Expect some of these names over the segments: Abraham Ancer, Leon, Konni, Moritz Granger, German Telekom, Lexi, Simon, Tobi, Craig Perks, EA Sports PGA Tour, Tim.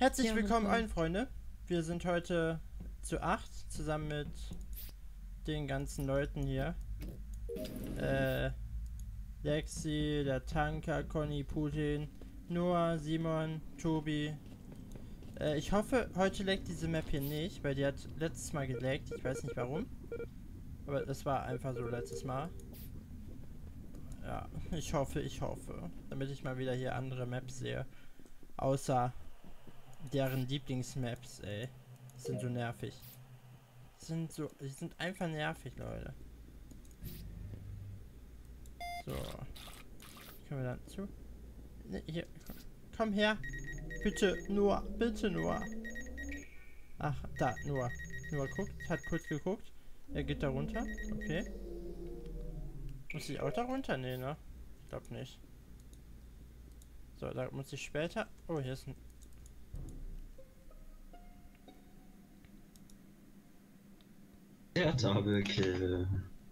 Herzlich willkommen allen, Freunde. Wir sind heute zu 8, zusammen mit den ganzen Leuten hier. Lexi, der Tanker, Konni, Putin, Noah, Simon, Tobi. Ich hoffe, heute laggt diese Map hier nicht, weil die hat letztes Mal gelaggt. Ich weiß nicht warum. Aber das war einfach so letztes Mal. Ja, ich hoffe. Damit ich mal wieder hier andere Maps sehe. Außer deren Lieblingsmaps, ey. Die sind so nervig. Die sind einfach nervig, Leute. So. Können wir dann zu? Ne, hier. Komm her. Bitte, Noah, bitte, Noah. Ach, da, Noah. Noah guckt, hat kurz geguckt. Er geht da runter, okay. Muss ich auch da runter? Nee, ne? Ich glaub nicht. So, da muss ich später... Oh, hier ist ein... Der Double-Kill.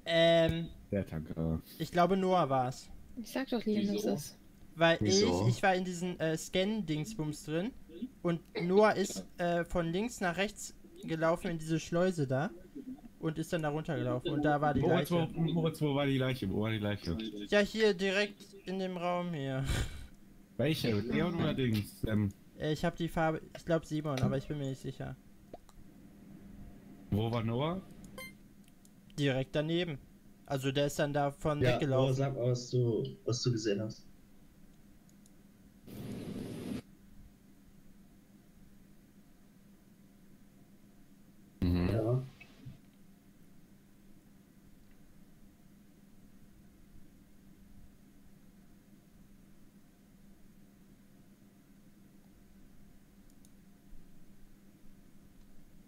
Der Tanker. Ich glaube, Noah war's. Ich sag doch, Leon ist es. Weil ich war in diesen Scan-Dingsbums drin und Noah ist von links nach rechts gelaufen in diese Schleuse da und ist dann da runtergelaufen und da war die Leiche. Moritz, wo war die Leiche? Ja, hier direkt in dem Raum hier. Welche? Leon oder Dings? Ich habe die Farbe, ich glaube Simon, aber ich bin mir nicht sicher. Wo war Noah? Direkt daneben. Also der ist dann davon weggelaufen. Sag aus, was du gesehen hast.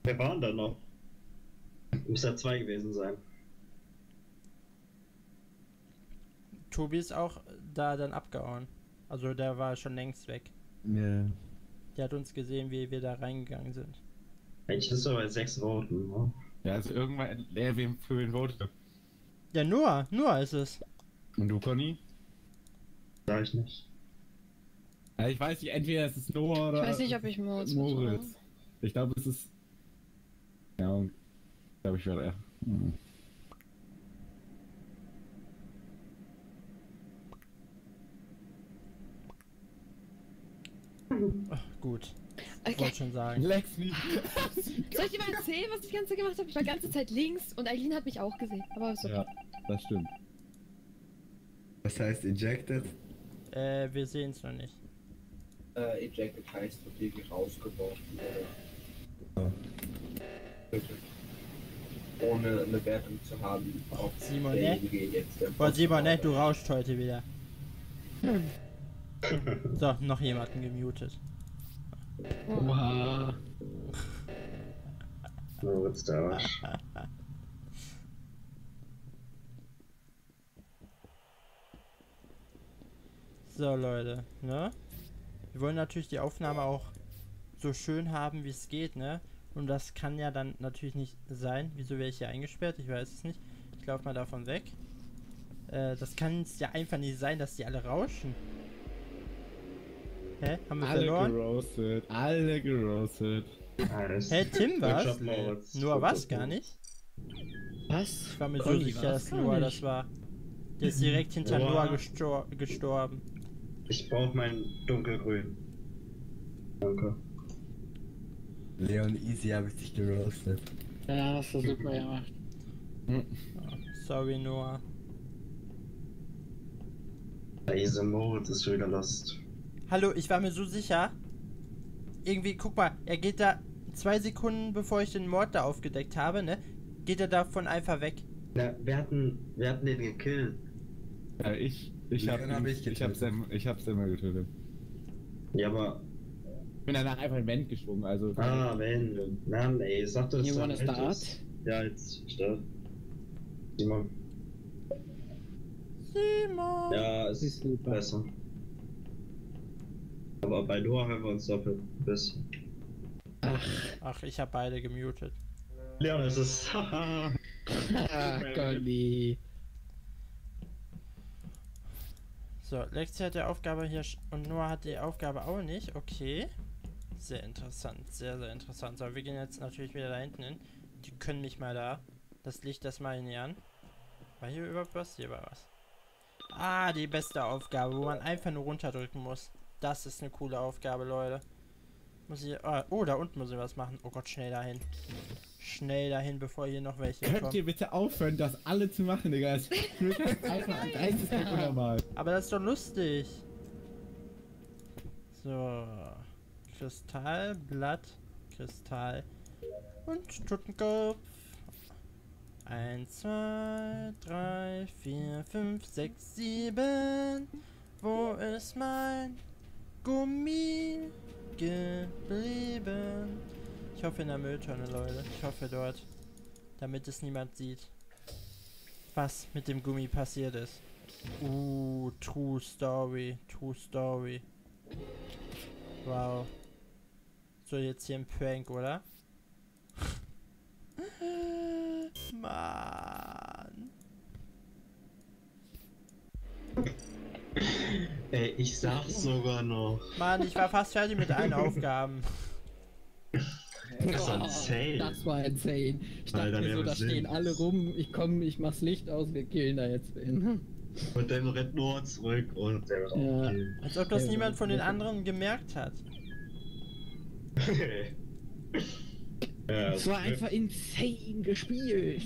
Wer waren da noch? Muss da 2 gewesen sein. Tobi ist auch da dann abgehauen. Also der war schon längst weg. Yeah. Der hat uns gesehen, wie wir da reingegangen sind. Eigentlich ist aber 6 Voten, ne? Ja, also irgendwann... für wen votet? Ja, Noah ist es. Und du, Konni? Sag ich nicht. Ja, ich weiß nicht, entweder es ist Noah oder... Ich weiß nicht, ob ich Moritz. Ich glaube, es ist... Ja, glaube ich wäre er. Hm. Ach, gut. Okay. Ich wollte schon sagen. Lex nicht. Soll ich dir mal erzählen, was ich die ganze Zeit gemacht habe? Ich war die ganze Zeit links und Eileen hat mich auch gesehen. Aber ist okay. Ja, das stimmt. Was heißt ejected? Wir sehen es noch nicht. Ejected heißt wirklich rausgeworfen. Ja. Ohne eine Wertung zu haben. Auch Simon, ne? Du rauscht heute wieder. So, noch jemanden gemutet. Oha. So, wird's da. So, Leute, ne? Wir wollen natürlich die Aufnahme auch so schön haben, wie es geht, ne? Und das kann ja dann natürlich nicht sein. Wieso wäre ich hier eingesperrt? Ich weiß es nicht. Ich laufe mal davon weg. Das kann es ja einfach nicht sein, dass die alle rauschen. Hä? Haben wir alle verloren? Alle gerostet. Hä, Tim war's? Noah war's gar nicht? Was? Ich war mir so sicher, dass Noah das war. Der ist direkt hinter Noah gestorben. Ich brauche mein dunkelgrün. Danke. Leon, easy habe ich dich gerostet. Ja, hast du super gemacht. Sorry, Noah. Diese Mode ist wieder lost. Hallo, ich war mir so sicher. Irgendwie, guck mal, er geht da 2 Sekunden, bevor ich den Mord da aufgedeckt habe, ne? Geht er davon einfach weg. Na, wir hatten den gekillt. Ja, ich hab's immer getötet. Ja, aber... Ich bin danach einfach in Wend geschwungen, also... Ah, Wend. Mann, ey, sag doch, dass du das Wend. Ja, jetzt start. Simon! Ja, es ist gut besser. Aber bei Noah hören wir uns doppelt besser. Ach, ich hab beide gemutet. Leon, es ist... Haha! Golly! So, Lexi hat die Aufgabe hier... Und Noah hat die Aufgabe auch nicht, okay. Sehr interessant, sehr, sehr interessant. So, wir gehen jetzt natürlich wieder da hinten hin. Die können mich mal da. Das Licht, das mal nähern. War hier überhaupt was? Hier war was. Ah, die beste Aufgabe, wo man einfach nur runterdrücken muss. Das ist eine coole Aufgabe, Leute. Muss ich... Oh, da unten muss ich was machen. Oh Gott, schnell dahin. Schnell dahin, bevor hier noch welche kommen. Könnt ihr bitte aufhören, das alle zu machen, Digga? Das ist einfach ein einziges Mal. Aber das ist doch lustig. So. Kristall, Blatt, Kristall und Totenkopf. 1, 2, 3, 4, 5, 6, 7. Wo ist mein Gummi geblieben? Ich hoffe in der Mülltonne, Leute. Ich hoffe dort. Damit es niemand sieht, was mit dem Gummi passiert ist. True Story. True Story. Wow. So, jetzt hier ein Prank, oder? Mann. Ey, ich sag's sogar noch. Mann, ich war fast fertig mit allen Aufgaben. Das war insane. Das war insane. Ich dachte mir so, da stehen alle rum, ich komme, ich mach's Licht aus, wir killen da jetzt hin. Und dann rennt nur zurück und der wird auch killen. Als ob das niemand von den anderen gemerkt hat. Das war einfach insane gespielt.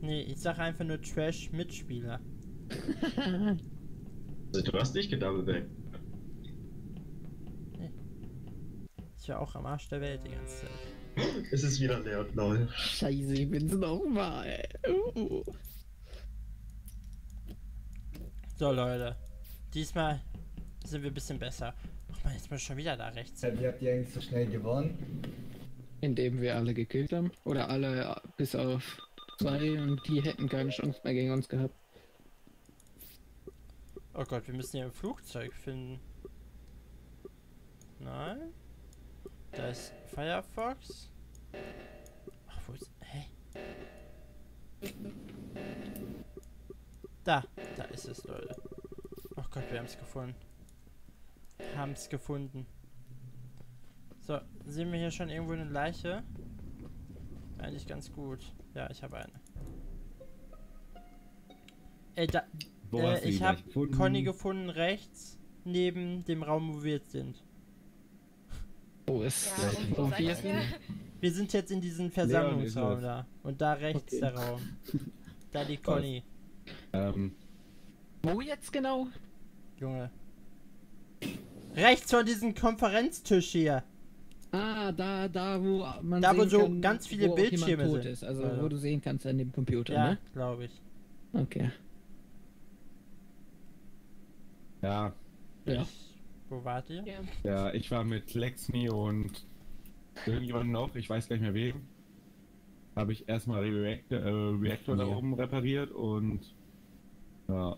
Nee, ich sag einfach nur Trash-Mitspieler. Du hast nicht gedoublebackt. Nee. Ist ja auch am Arsch der Welt die ganze Zeit. Es ist wieder leer, lol. Scheiße, ich bin's nochmal. So, Leute. Diesmal sind wir ein bisschen besser. Ach man, jetzt muss ich schon wieder da rechts. Wie habt ihr eigentlich so schnell gewonnen? Indem wir alle gekillt haben. Oder alle bis auf zwei, und die hätten keine Chance mehr gegen uns gehabt. Oh Gott, wir müssen hier ein Flugzeug finden. Nein. Da ist Firefox. Ach, wo ist... Hä? Da. Da ist es, Leute. Oh Gott, wir haben es gefunden. Haben es gefunden. So, sehen wir hier schon irgendwo eine Leiche? Eigentlich ganz gut. Ja, ich habe eine. Ey, da... ich habe Konni gefunden, rechts neben dem Raum, wo wir jetzt sind. Wo ist das? Wir sind jetzt in diesem Versammlungsraum da. Und da rechts der Raum. Da liegt Konni. Wo jetzt genau? Junge. Rechts von diesem Konferenztisch hier. Ah, da wo man da wo so ganz viele Bildschirme sind. Also wo du sehen kannst an dem Computer, ne? Ja, glaube ich. Okay. Ja. Ja. Wo wart ihr? Ja, ich war mit Lexi und irgendjemand noch, ich weiß gar nicht mehr wen. Habe ich erstmal Reaktor da oben repariert und ja.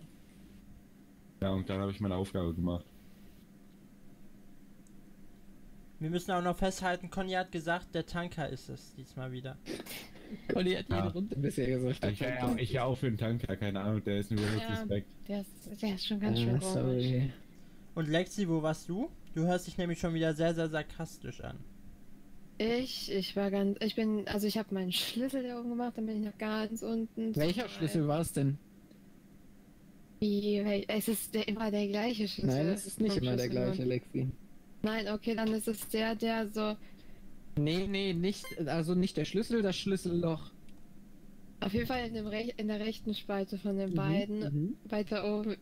Ja, und dann habe ich meine Aufgabe gemacht. Wir müssen auch noch festhalten, Konni hat gesagt, der Tanker ist es diesmal wieder. Konni hat jede Runde bisher gesagt. Ich auch für den Tanker, keine Ahnung, der ist nur Respekt. Der ist schon ganz schön komisch. Und Lexi, wo warst du? Du hörst dich nämlich schon wieder sehr, sehr sarkastisch an. Ich habe meinen Schlüssel da oben gemacht, dann bin ich noch ganz unten. Welcher Schlüssel war es denn? Es ist immer der gleiche Schlüssel. Nein, das ist nicht immer der gleiche, Lexi. Nein, okay, dann ist es der so... Nee, nicht der Schlüssel, das Schlüsselloch. Auf jeden Fall in der rechten Spalte von den beiden, weiter oben.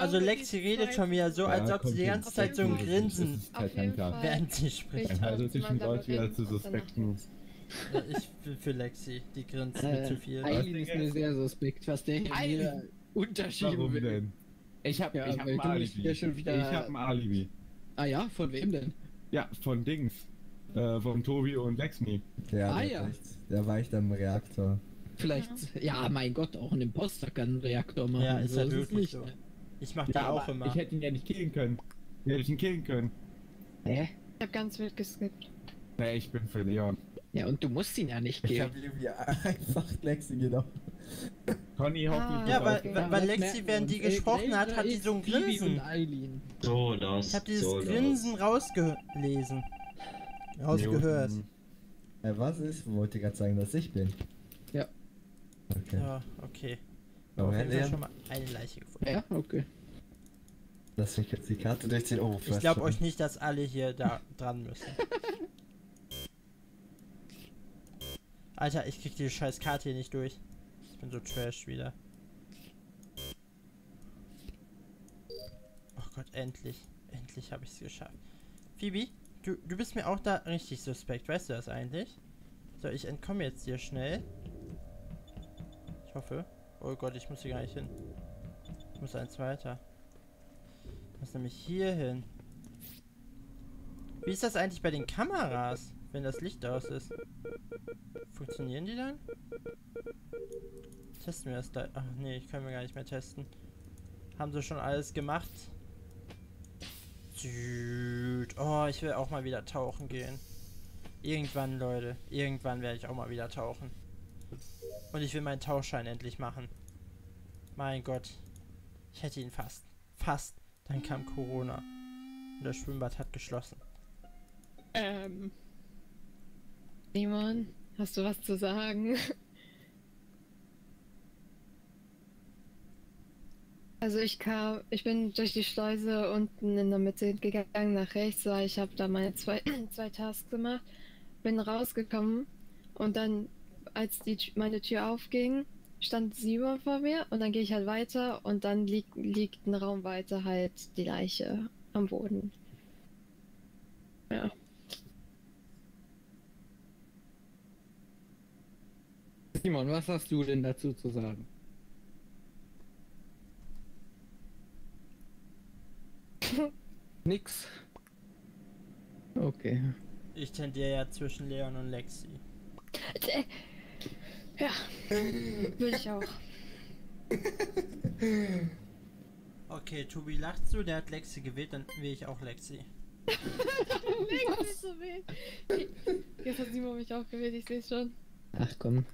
Also Lexi redet schon wieder so, als ob sie die ganze Zeit so ein Grinsen während sie spricht. Also zwischen Leuten wieder zu suspekten. Ich bin für Lexi, die grinst mir zu viel. Eigentlich ist mir sehr suspekt, was der hier unterschieben will. Ich hab ein Alibi. Ah ja, von wem denn? Ja, von Dings. Von Tobi und Lexi. Ja, da war ich dann im Reaktor. Vielleicht, ja, mein Gott, auch ein Imposter kann einen Reaktor machen. Ja, ist halt wirklich so. Ich mach da auch immer. Ich hätte ihn ja nicht killen können. Hä? Ich hab ganz wild geskippt. Nee, ich bin für Leon. Ja, und du musst ihn ja nicht killen. Ich hab ihm ja einfach Lexi genommen. Konni hofft weil Lexi, während die gesprochen hat die so ein Grinsen. So, ich hab dieses Grinsen rausgelesen. Rausgehört. Was ist? Wollte gerade sagen, dass ich bin. Ja. Okay. Ja, okay. Aber wir haben schon mal eine Leiche gefunden. Ja, okay. Lass mich jetzt die Karte durch den Ofen. Ich glaube euch nicht, dass alle hier da dran müssen. Alter, ich krieg die scheiß Karte hier nicht durch. Ich bin so trash wieder. Oh Gott, endlich. Endlich habe ich es geschafft. Phoebe, du bist mir auch da richtig suspekt. Weißt du das eigentlich? So, ich entkomme jetzt hier schnell. Ich hoffe. Oh Gott, ich muss hier gar nicht hin. Ich muss eins weiter. Ich muss nämlich hier hin. Wie ist das eigentlich bei den Kameras, wenn das Licht aus ist? Funktionieren die dann? Testen wir das da? Ach nee, können wir gar nicht mehr testen. Haben sie schon alles gemacht? Oh, ich will auch mal wieder tauchen gehen. Irgendwann, Leute. Irgendwann werde ich auch mal wieder tauchen. Und ich will meinen Tauchschein endlich machen. Mein Gott. Ich hätte ihn fast. Fast. Dann kam Corona. Und das Schwimmbad hat geschlossen. Simon, hast du was zu sagen? Also ich bin durch die Schleuse unten in der Mitte gegangen nach rechts, weil ich habe da meine zwei Tasks gemacht, bin rausgekommen und dann, als meine Tür aufging, stand Simon vor mir und dann gehe ich halt weiter und dann liegt ein Raum weiter halt die Leiche am Boden. Ja. Simon, was hast du denn dazu zu sagen? Nix. Okay. Ich tendiere ja zwischen Leon und Lexi. Ja, will ich auch. Okay, Tobi lacht so, der hat Lexi gewählt, dann wähle ich auch Lexi. Lexi zu wählen. Jetzt hat Simon mich auch gewählt, ich sehe schon. Ach komm.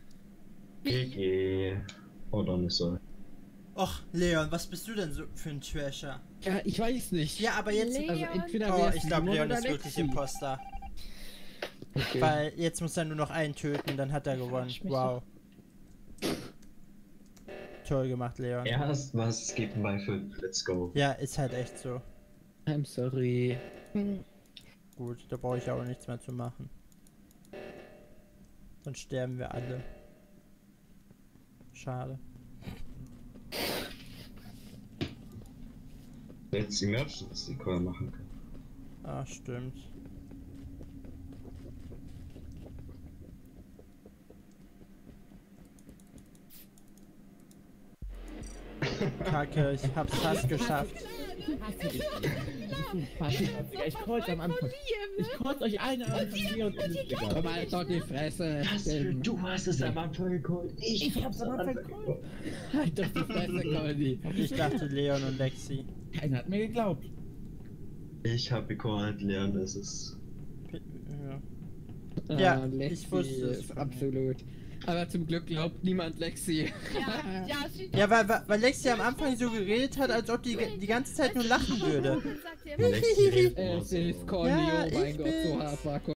GG. Oh, dann ist so. Och, Leon, was bist du denn so für ein Trasher? Ja, ich weiß nicht. Ja, aber jetzt... Leon. Also entweder ich glaube, Leon ist wirklich Imposter. Okay. Weil jetzt muss er nur noch einen töten, dann hat er gewonnen. Wow. Toll gemacht, Leon. Erst was geht bei 5, let's go. Ja, ist halt echt so. I'm sorry. Gut, da brauche ich auch nichts mehr zu machen. Dann sterben wir alle. Schade. Jetzt die Merch, dass die Call machen können. Ah, stimmt. Kacke, ich hab's fast geschafft. Ich call's am Anfang. Ich call's euch einer an und mal doch die Fresse. Du hast es am Anfang gecallt. Ich hab's am Anfang gecallt. Halt doch die Fresse, Konni. Ich dachte Leon und Lexi. Keiner hat mir geglaubt. Ich hab gecallt, Leon, das ist... Ja, ja, ich wusste es. Absolut. Aber zum Glück glaubt niemand Lexi. Ja, ja, weil Lexi am Anfang so geredet hat, als ob die ganze Zeit nur lachen würde. Lexi, ja, ich bin.